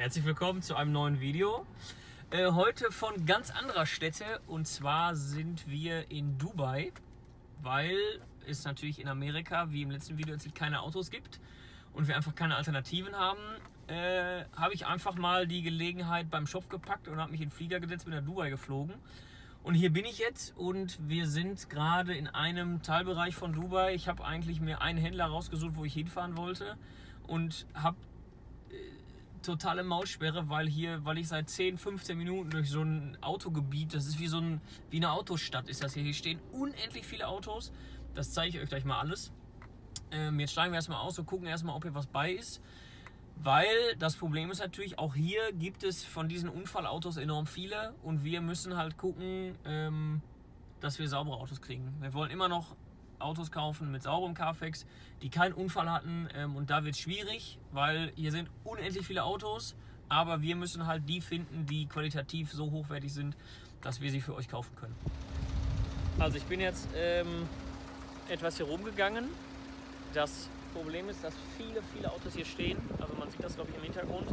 Herzlich willkommen zu einem neuen Video. Heute von ganz anderer Stätte, und zwar sind wir in Dubai, weil es natürlich in Amerika, wie im letzten Video erzählt, keine Autos gibt und wir einfach keine Alternativen haben. Habe ich einfach mal die Gelegenheit beim Schopf gepackt und habe mich in den Flieger gesetzt, bin nach Dubai geflogen. Und hier bin ich jetzt und wir sind gerade in einem Teilbereich von Dubai. Ich habe eigentlich mir einen Händler rausgesucht, wo ich hinfahren wollte, und habe totale Maulsperre, weil ich seit 10, 15 Minuten durch so ein Autogebiet, das ist wie eine Autostadt ist das hier. Hier stehen unendlich viele Autos, das zeige ich euch gleich mal alles. Jetzt steigen wir erstmal aus und gucken erstmal, ob hier was bei ist. Weil das Problem ist natürlich, auch hier gibt es von diesen Unfallautos enorm viele, und wir müssen halt gucken, dass wir saubere Autos kriegen. Wir wollen immer noch Autos kaufen mit sauberem Carfax, die keinen Unfall hatten, und da wird es schwierig, weil hier sind unendlich viele Autos, aber wir müssen halt die finden, die qualitativ so hochwertig sind, dass wir sie für euch kaufen können. Also ich bin jetzt etwas hier rumgegangen. Das Problem ist, dass viele Autos hier stehen, also man sieht das, glaube ich, im Hintergrund.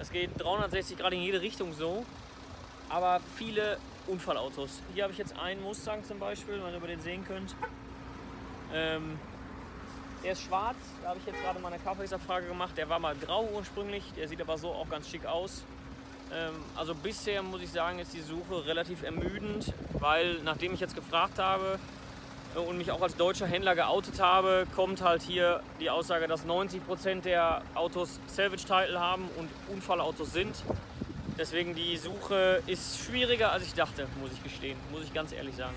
Es geht 360 Grad in jede Richtung so, aber viele Unfallautos. Hier habe ich jetzt einen Mustang zum Beispiel, wenn ihr über den sehen könnt. Der ist schwarz, da habe ich jetzt gerade mal eine Carfax-Abfrage gemacht. Der war mal grau ursprünglich, der sieht aber so auch ganz schick aus. Also bisher muss ich sagen, ist die Suche relativ ermüdend, weil nachdem ich jetzt gefragt habe und mich auch als deutscher Händler geoutet habe, kommt halt hier die Aussage, dass 90% der Autos Salvage Title haben und Unfallautos sind. Deswegen, die Suche ist schwieriger, als ich dachte, muss ich gestehen, muss ich ganz ehrlich sagen.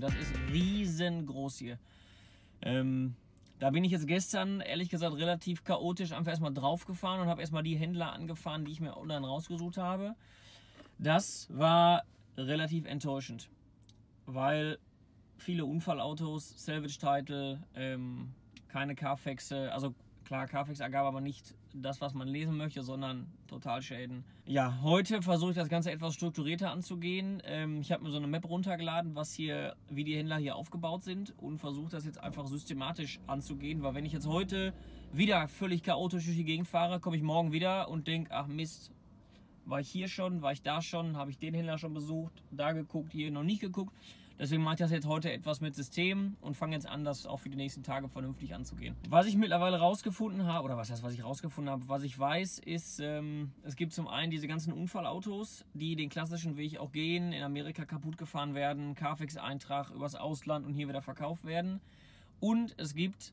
Das ist riesengroß hier. Da bin ich jetzt gestern, ehrlich gesagt, relativ chaotisch einfach erstmal drauf gefahren und habe erstmal die Händler angefahren, die ich mir online rausgesucht habe. Das war relativ enttäuschend, weil viele Unfallautos, Salvage Title, keine Carfaxe, also klar, Carfax ergab aber nicht das, was man lesen möchte, sondern Totalschäden. Ja, heute versuche ich das Ganze etwas strukturierter anzugehen. Ich habe mir so eine Map runtergeladen, was hier, wie die Händler hier aufgebaut sind, und versuche das jetzt einfach systematisch anzugehen, weil wenn ich jetzt heute wieder völlig chaotisch durch die Gegend fahre, komme ich morgen wieder und denke, ach Mist, war ich hier schon, war ich da schon, habe ich den Händler schon besucht, da geguckt, hier noch nicht geguckt. Deswegen mache ich das jetzt heute etwas mit System und fange jetzt an, das auch für die nächsten Tage vernünftig anzugehen. Was ich mittlerweile rausgefunden habe, oder was ich weiß, ist, es gibt zum einen diese ganzen Unfallautos, die den klassischen Weg auch gehen, in Amerika kaputt gefahren werden, Carfax-Eintrag übers Ausland und hier wieder verkauft werden. Und es gibt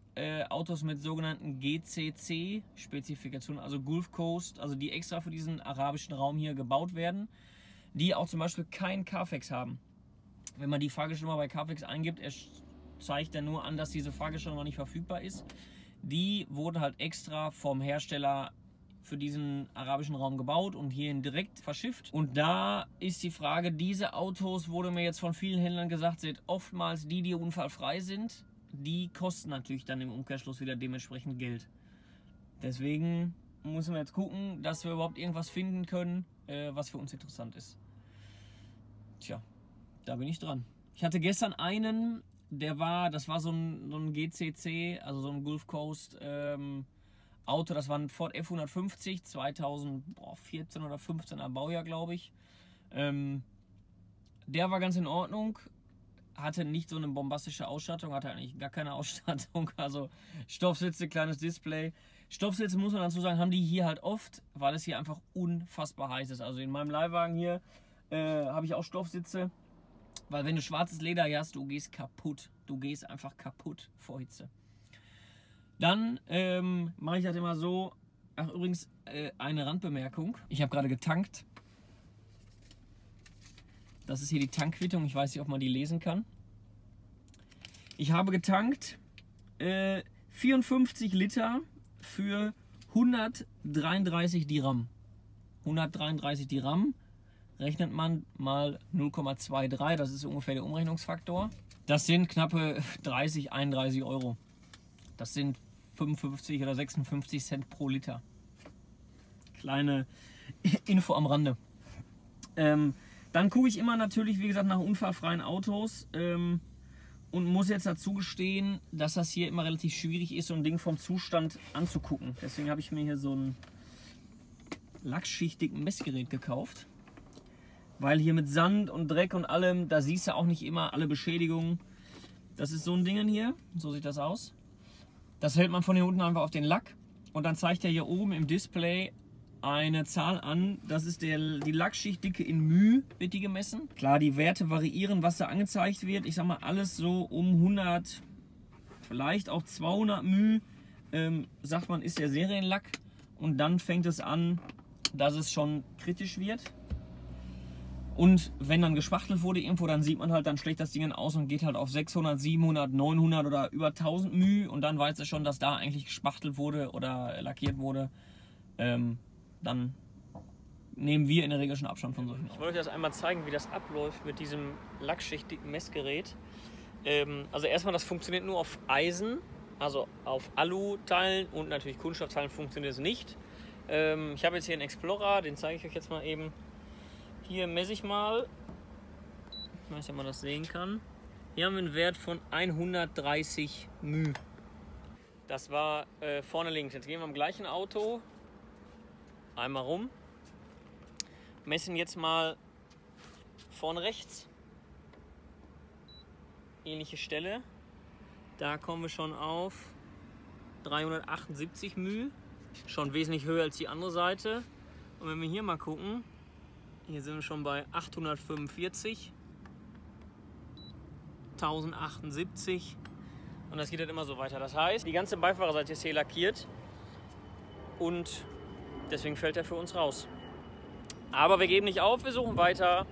Autos mit sogenannten GCC-Spezifikationen, also Gulf Coast, also die extra für diesen arabischen Raum hier gebaut werden, die auch zum Beispiel kein Carfax haben. Wenn man die Fahrgestellnummer bei Carfax eingibt, zeigt er nur an, dass diese Fahrgestellnummer nicht verfügbar ist. Die wurde halt extra vom Hersteller für diesen arabischen Raum gebaut und hierhin direkt verschifft. Und da ist die Frage, diese Autos, wurde mir jetzt von vielen Händlern gesagt, sind oftmals die, die unfallfrei sind. Die kosten natürlich dann im Umkehrschluss wieder dementsprechend Geld. Deswegen müssen wir jetzt gucken, dass wir überhaupt irgendwas finden können, was für uns interessant ist. Tja. Da bin ich dran. Ich hatte gestern einen, das war so ein GCC, also so ein Gulf Coast Auto, das war ein Ford F 150, 2014 oder 15er Baujahr, glaube ich. Der war ganz in Ordnung, hatte nicht so eine bombastische Ausstattung, hatte eigentlich gar keine Ausstattung, also Stoffsitze, kleines Display. Stoffsitze, muss man dazu sagen, haben die hier halt oft, weil es hier einfach unfassbar heiß ist. Also in meinem Leihwagen hier habe ich auch Stoffsitze. Weil wenn du schwarzes Leder hast, du gehst kaputt. Du gehst einfach kaputt vor Hitze. Dann mache ich das immer so. Ach, übrigens eine Randbemerkung. Ich habe gerade getankt. Das ist hier die Tankquittung. Ich weiß nicht, ob man die lesen kann. Ich habe getankt 54 Liter für 133 Dirham. 133 Dirham. Rechnet man mal 0,23, das ist ungefähr der Umrechnungsfaktor. Das sind knappe 30, 31 Euro. Das sind 55 oder 56 Cent pro Liter. Kleine Info am Rande. Dann gucke ich immer natürlich, wie gesagt, nach unfallfreien Autos und muss jetzt dazu gestehen, dass das hier immer relativ schwierig ist, so ein Ding vom Zustand anzugucken. Deswegen habe ich mir hier so ein lackschichtigen Messgerät gekauft, weil hier mit Sand und Dreck und allem, da siehst du auch nicht immer alle Beschädigungen. Das ist so ein Ding hier, so sieht das aus. Das hält man von hier unten einfach auf den Lack und dann zeigt er hier oben im Display eine Zahl an. Das ist die Lackschichtdicke in μ, wird die gemessen. Klar, die Werte variieren, was da angezeigt wird. Ich sag mal, alles so um 100, vielleicht auch 200 μ, sagt man, ist der Serienlack. Und dann fängt es an, dass es schon kritisch wird. Und wenn dann gespachtelt wurde irgendwo, dann sieht man halt, dann schlägt das Ding aus und geht halt auf 600, 700, 900 oder über 1000 μ. Und dann weiß es schon, dass da eigentlich gespachtelt wurde oder lackiert wurde. Dann nehmen wir in der Regel schon Abstand von solchen. Ich wollte euch das einmal zeigen, wie das abläuft mit diesem lackschichtigen Messgerät. Also erstmal, das funktioniert nur auf Eisen. Also auf Alu-Teilen und natürlich Kunststoffteilen funktioniert es nicht. Ich habe jetzt hier einen Explorer, den zeige ich euch jetzt mal eben. Hier messe ich mal. Ich weiß nicht, ob man das sehen kann. Hier haben wir einen Wert von 130 μ. Das war vorne links. Jetzt gehen wir am gleichen Auto einmal rum. Messen jetzt mal vorne rechts. Ähnliche Stelle. Da kommen wir schon auf 378 μ, schon wesentlich höher als die andere Seite. Und wenn wir hier mal gucken, hier sind wir schon bei 845, 1078 und das geht halt immer so weiter. Das heißt, die ganze Beifahrerseite ist hier lackiert und deswegen fällt er für uns raus. Aber wir geben nicht auf, wir suchen weiter.